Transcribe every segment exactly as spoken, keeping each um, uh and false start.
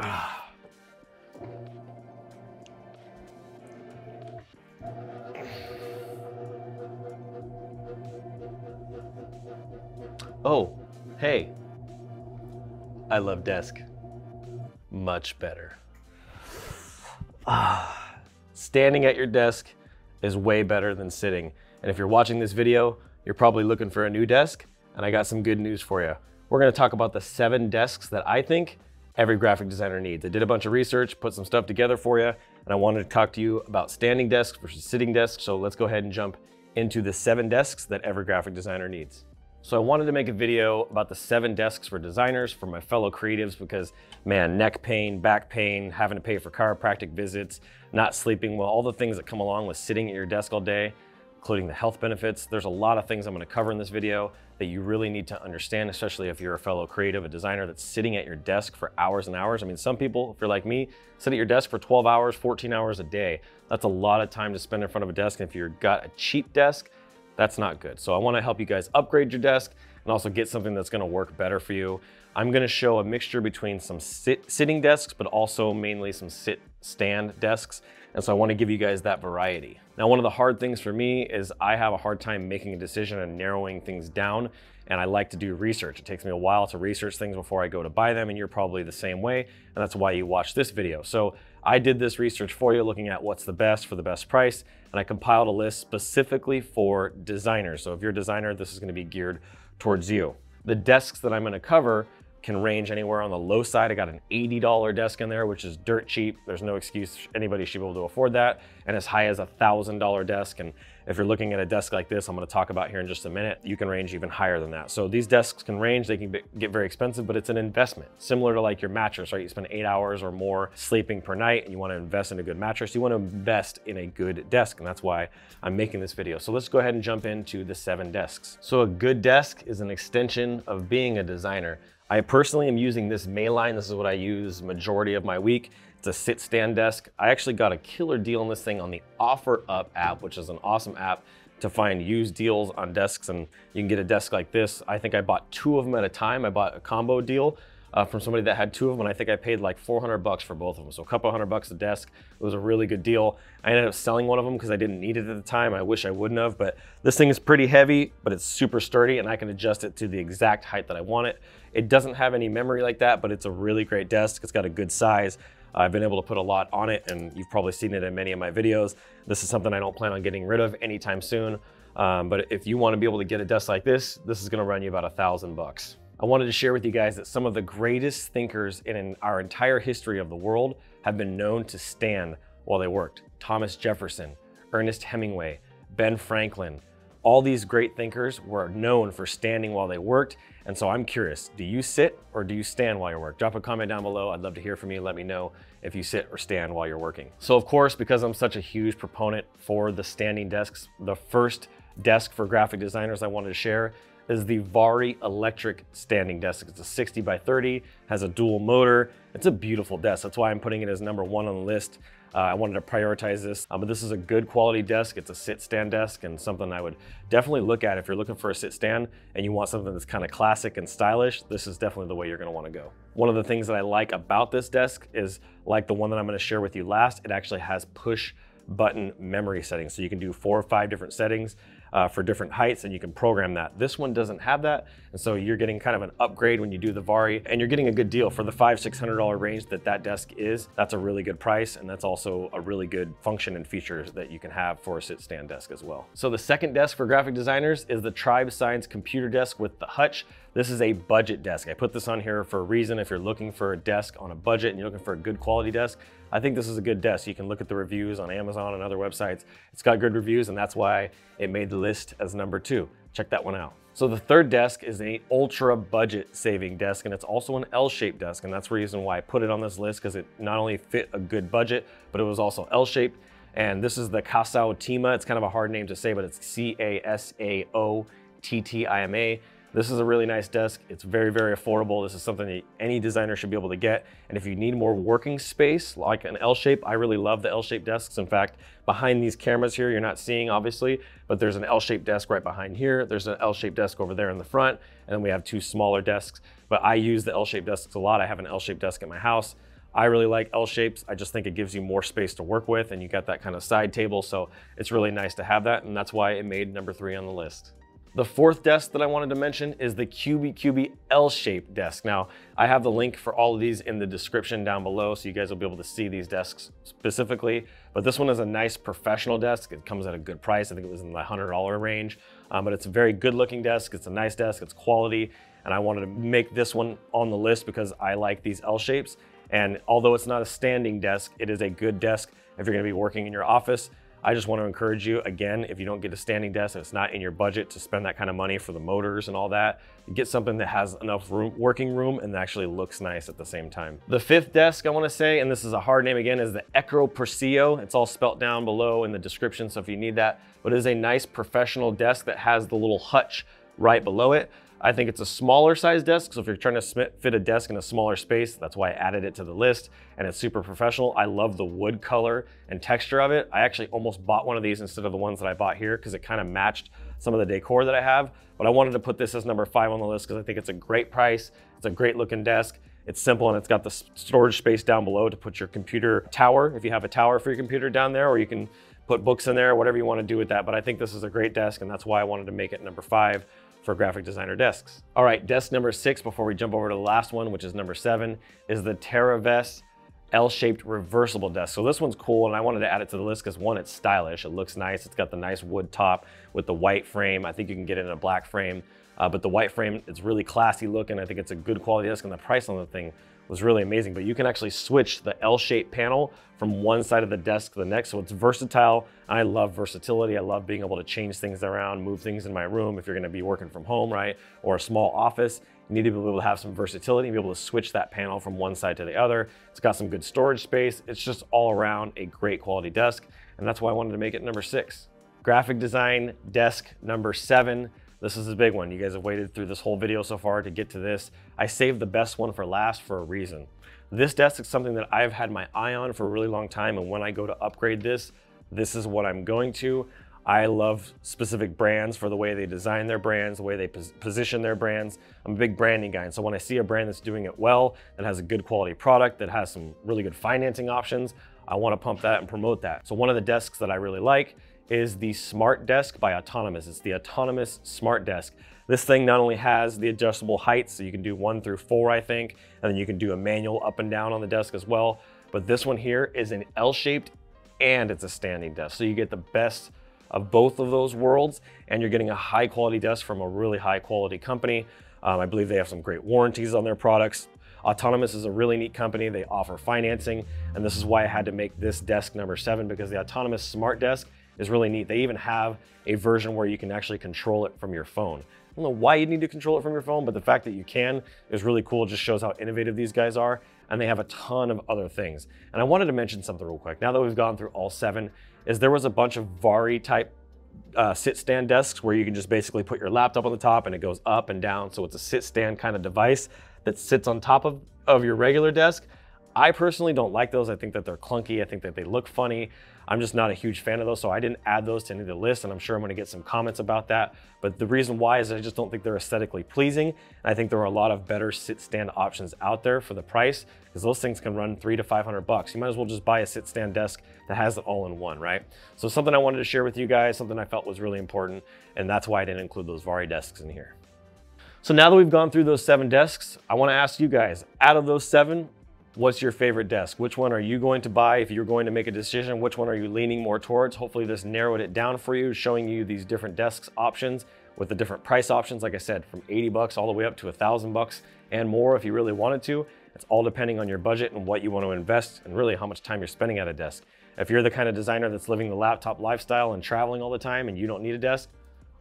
Ah. Oh, hey. I love desk. Much better. Ah. Standing at your desk is way better than sitting. And if you're watching this video, you're probably looking for a new desk, and I got some good news for you. We're gonna talk about the seven desks that I think every graphic designer needs. I did a bunch of research, put some stuff together for you, and I wanted to talk to you about standing desks versus sitting desks. So let's go ahead and jump into the seven desks that every graphic designer needs. So I wanted to make a video about the seven desks for designers, for my fellow creatives, because man, neck pain, back pain, having to pay for chiropractic visits, not sleeping well, all the things that come along with sitting at your desk all day, including the health benefits. There's a lot of things I'm gonna cover in this video that you really need to understand, especially if you're a fellow creative, a designer that's sitting at your desk for hours and hours. I mean, some people, if you're like me, sit at your desk for twelve hours, fourteen hours a day. That's a lot of time to spend in front of a desk. And if you've got a cheap desk, that's not good. So I wanna help you guys upgrade your desk and also get something that's gonna work better for you. I'm gonna show a mixture between some sit, sitting desks, but also mainly some sit stand desks. And so I wanna give you guys that variety. Now, one of the hard things for me is I have a hard time making a decision and narrowing things down. And I like to do research. It takes me a while to research things before I go to buy them. And you're probably the same way. And that's why you watch this video. So I did this research for you, looking at what's the best for the best price. And I compiled a list specifically for designers. So if you're a designer, this is gonna be geared towards you. The desks that I'm gonna cover can range anywhere on the low side. I got an eighty dollar desk in there, which is dirt cheap. There's no excuse anybody should be able to afford that. And as high as a one thousand dollar desk. And if you're looking at a desk like this, I'm gonna talk about here in just a minute, you can range even higher than that. So these desks can range, they can get very expensive, but it's an investment. Similar to like your mattress, right? You spend eight hours or more sleeping per night and you wanna invest in a good mattress. You wanna invest in a good desk. And that's why I'm making this video. So let's go ahead and jump into the seven desks. So a good desk is an extension of being a designer. I personally am using this Mayline. This is what I use majority of my week. It's a sit-stand desk. I actually got a killer deal on this thing on the OfferUp app, which is an awesome app to find used deals on desks. And you can get a desk like this. I think I bought two of them at a time. I bought a combo deal uh, from somebody that had two of them. And I think I paid like four hundred bucks for both of them. So a couple hundred bucks a desk. It was a really good deal. I ended up selling one of them because I didn't need it at the time. I wish I wouldn't have, but this thing is pretty heavy, but it's super sturdy and I can adjust it to the exact height that I want it. It doesn't have any memory like that, but it's a really great desk. It's got a good size. I've been able to put a lot on it and you've probably seen it in many of my videos. This is something I don't plan on getting rid of anytime soon. Um, but if you want to be able to get a desk like this, this is going to run you about a thousand bucks. I wanted to share with you guys that some of the greatest thinkers in our entire history of the world have been known to stand while they worked. Thomas Jefferson, Ernest Hemingway, Ben Franklin, all these great thinkers were known for standing while they worked. And so I'm curious, do you sit or do you stand while you work? Drop a comment down below. I'd love to hear from you. Let me know if you sit or stand while you're working. So of course, because I'm such a huge proponent for the standing desks, the first desk for graphic designers I wanted to share is the Vari electric standing desk. It's a sixty by thirty, has a dual motor. It's a beautiful desk. That's why I'm putting it as number one on the list. Uh, I wanted to prioritize this, uh, but this is a good quality desk. It's a sit-stand desk and something I would definitely look at if you're looking for a sit-stand and you want something that's kind of classic and stylish, this is definitely the way you're gonna wanna go. One of the things that I like about this desk is like the one that I'm gonna share with you last, it actually has push button memory settings. So you can do four or five different settings uh, for different heights and you can program that. This one doesn't have that. And so you're getting kind of an upgrade when you do the Vari and you're getting a good deal for the five, six hundred dollar range that that desk is. That's a really good price. And that's also a really good function and features that you can have for a sit stand desk as well. So the second desk for graphic designers is the Tribesigns computer desk with the hutch. This is a budget desk. I put this on here for a reason. If you're looking for a desk on a budget and you're looking for a good quality desk, I think this is a good desk. You can look at the reviews on Amazon and other websites. It's got good reviews and that's why it made the list as number two. Check that one out. So the third desk is an ultra budget saving desk and it's also an L-shaped desk. And that's the reason why I put it on this list because it not only fit a good budget, but it was also L-shaped. And this is the Casaottima. It's kind of a hard name to say, but it's C A S A O T T I M A. This is a really nice desk. It's very, very affordable. This is something that any designer should be able to get. And if you need more working space, like an L-shape, I really love the L-shaped desks. In fact, behind these cameras here, you're not seeing obviously, but there's an L-shaped desk right behind here. There's an L-shaped desk over there in the front. And then we have two smaller desks, but I use the L-shaped desks a lot. I have an L-shaped desk at my house. I really like L shapes. I just think it gives you more space to work with, and you got that kind of side table. So it's really nice to have that. And that's why it made number three on the list. The fourth desk that I wanted to mention is the CubiCubi L-shaped desk. Now, I have the link for all of these in the description down below, so you guys will be able to see these desks specifically. But this one is a nice professional desk. It comes at a good price. I think it was in the one hundred dollar range, um, but it's a very good looking desk. It's a nice desk, it's quality. And I wanted to make this one on the list because I like these L-shapes. And although it's not a standing desk, it is a good desk if you're gonna be working in your office. I just want to encourage you, again, if you don't get a standing desk and it's not in your budget to spend that kind of money for the motors and all that, get something that has enough room, working room, and actually looks nice at the same time. The fifth desk I want to say, and this is a hard name again, is the Ecoprsio. It's all spelt down below in the description, so if you need that, but it is a nice professional desk that has the little hutch right below it. I think it's a smaller size desk, so if you're trying to fit a desk in a smaller space, that's why I added it to the list, and it's super professional. I love the wood color and texture of it. I actually almost bought one of these instead of the ones that I bought here because it kind of matched some of the decor that I have, but I wanted to put this as number five on the list because I think it's a great price, it's a great looking desk, it's simple, and it's got the storage space down below to put your computer tower, if you have a tower for your computer down there, or you can put books in there, whatever you want to do with that, but I think this is a great desk, and that's why I wanted to make it number five for graphic designer desks. All right, desk number six, before we jump over to the last one, which is number seven, is the TerraVest L-shaped reversible desk. So this one's cool, and I wanted to add it to the list because one, it's stylish, it looks nice, it's got the nice wood top with the white frame. I think you can get it in a black frame, uh, but the white frame, it's really classy looking. I think it's a good quality desk, and the price on the thing was really amazing, but you can actually switch the L-shaped panel from one side of the desk to the next, so it's versatile. I love versatility. I love being able to change things around, move things in my room if you're gonna be working from home, right? Or a small office, you need to be able to have some versatility and be able to switch that panel from one side to the other. It's got some good storage space. It's just all around a great quality desk, and that's why I wanted to make it number six. Graphic design desk number seven. This is a big one. You guys have waited through this whole video so far to get to this. I saved the best one for last for a reason. This desk is something that I've had my eye on for a really long time, and when I go to upgrade this, this is what I'm going to. I love specific brands for the way they design their brands, the way they pos position their brands. I'm a big branding guy, and so when I see a brand that's doing it well, that has a good quality product, that has some really good financing options, I want to pump that and promote that. So one of the desks that I really like is the Smart Desk by Autonomous. It's the Autonomous Smart Desk. This thing not only has the adjustable heights, so you can do one through four, I think, and then you can do a manual up and down on the desk as well. But this one here is an L-shaped and it's a standing desk. So you get the best of both of those worlds, and you're getting a high quality desk from a really high quality company. Um, I believe they have some great warranties on their products. Autonomous is a really neat company. They offer financing, and this is why I had to make this desk number seven, because the Autonomous Smart Desk is really neat. They even have a version where you can actually control it from your phone. I don't know why you need to control it from your phone, but the fact that you can is really cool. It just shows how innovative these guys are, and they have a ton of other things. And I wanted to mention something real quick. Now that we've gone through all seven, is there was a bunch of Vari type uh, sit-stand desks where you can just basically put your laptop on the top and it goes up and down. So it's a sit-stand kind of device that sits on top of, of your regular desk. I personally don't like those. I think that they're clunky. I think that they look funny. I'm just not a huge fan of those, so I didn't add those to any of the list, and I'm sure I'm gonna get some comments about that. But the reason why is I just don't think they're aesthetically pleasing. And I think there are a lot of better sit-stand options out there for the price, because those things can run three to five hundred bucks. You might as well just buy a sit-stand desk that has it all in one, right? So something I wanted to share with you guys, something I felt was really important, and that's why I didn't include those Vari desks in here. So now that we've gone through those seven desks, I wanna ask you guys, out of those seven, what's your favorite desk? Which one are you going to buy? If you're going to make a decision, which one are you leaning more towards? Hopefully this narrowed it down for you, showing you these different desks options with the different price options. Like I said, from eighty bucks all the way up to a thousand bucks and more if you really wanted to. It's all depending on your budget and what you want to invest, and really how much time you're spending at a desk. If you're the kind of designer that's living the laptop lifestyle and traveling all the time and you don't need a desk,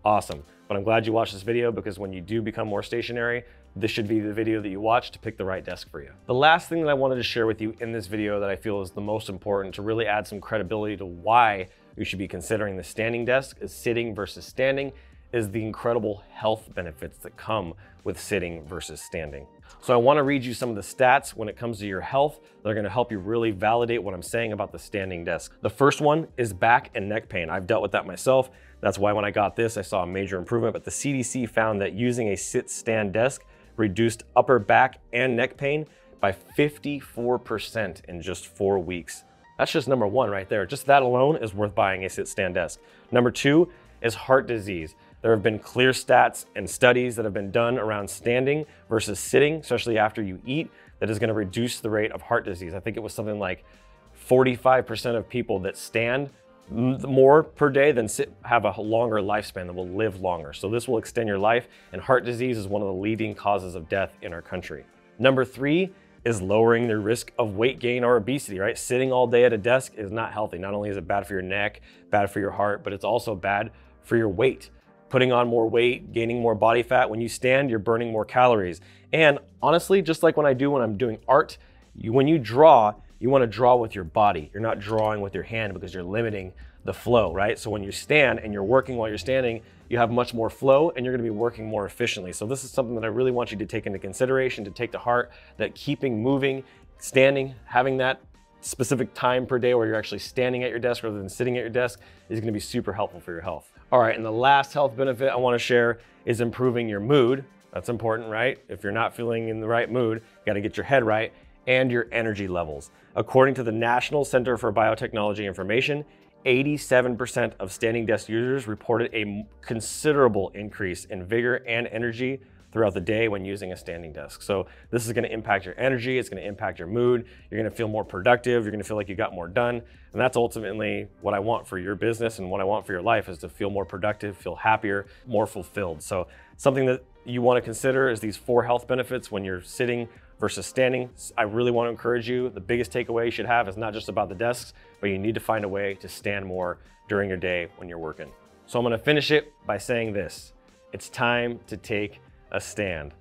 awesome. But I'm glad you watched this video, because when you do become more stationary, this should be the video that you watch to pick the right desk for you. The last thing that I wanted to share with you in this video that I feel is the most important to really add some credibility to why you should be considering the standing desk is sitting versus standing, is the incredible health benefits that come with sitting versus standing. So I wanna read you some of the stats when it comes to your health that are gonna help you really validate what I'm saying about the standing desk. The first one is back and neck pain. I've dealt with that myself. That's why when I got this, I saw a major improvement, but the C D C found that using a sit-stand desk reduced upper back and neck pain by fifty-four percent in just four weeks. That's just number one right there. Just that alone is worth buying a sit-stand desk. Number two is heart disease. There have been clear stats and studies that have been done around standing versus sitting, especially after you eat, that is going to reduce the rate of heart disease. I think it was something like forty-five percent of people that stand more per day than sit have a longer lifespan, that will live longer. So this will extend your life, and heart disease is one of the leading causes of death in our country. Number three is lowering the risk of weight gain or obesity, right? Sitting all day at a desk is not healthy. Not only is it bad for your neck, bad for your heart, but it's also bad for your weight. Putting on more weight, gaining more body fat. When you stand, you're burning more calories. And honestly, just like when I do when I'm doing art, you, when you draw, you wanna draw with your body. You're not drawing with your hand because you're limiting the flow, right? So when you stand and you're working while you're standing, you have much more flow and you're gonna be working more efficiently. So this is something that I really want you to take into consideration, to take to heart, that keeping moving, standing, having that specific time per day where you're actually standing at your desk rather than sitting at your desk is gonna be super helpful for your health. All right, and the last health benefit I wanna share is improving your mood. That's important, right? If you're not feeling in the right mood, you gotta get your head right, and your energy levels. According to the National Center for Biotechnology Information, eighty-seven percent of standing desk users reported a considerable increase in vigor and energy throughout the day when using a standing desk. So this is gonna impact your energy, it's gonna impact your mood, you're gonna feel more productive, you're gonna feel like you got more done, and that's ultimately what I want for your business and what I want for your life, is to feel more productive, feel happier, more fulfilled. So something that you wanna consider is these four health benefits when you're sitting versus standing. I really want to encourage you. The biggest takeaway you should have is not just about the desks, but you need to find a way to stand more during your day when you're working. So I'm going to finish it by saying this: it's time to take a stand.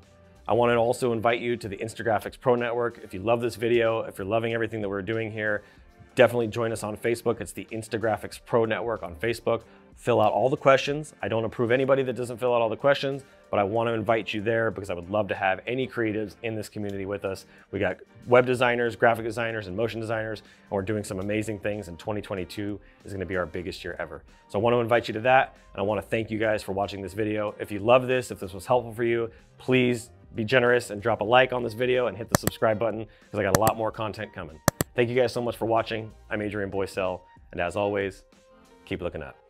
I want to also invite you to the Instagraphics Pro Network. If you love this video, if you're loving everything that we're doing here, definitely join us on Facebook. It's the Instagraphics Pro Network on Facebook. Fill out all the questions. I don't approve anybody that doesn't fill out all the questions, but I want to invite you there because I would love to have any creatives in this community with us. We got web designers, graphic designers, and motion designers, and we're doing some amazing things, and twenty twenty-two is going to be our biggest year ever. So I want to invite you to that, and I want to thank you guys for watching this video. If you love this, if this was helpful for you, please be generous and drop a like on this video and hit the subscribe button because I got a lot more content coming. Thank you guys so much for watching. I'm Adrian Boysel, and as always, keep looking up.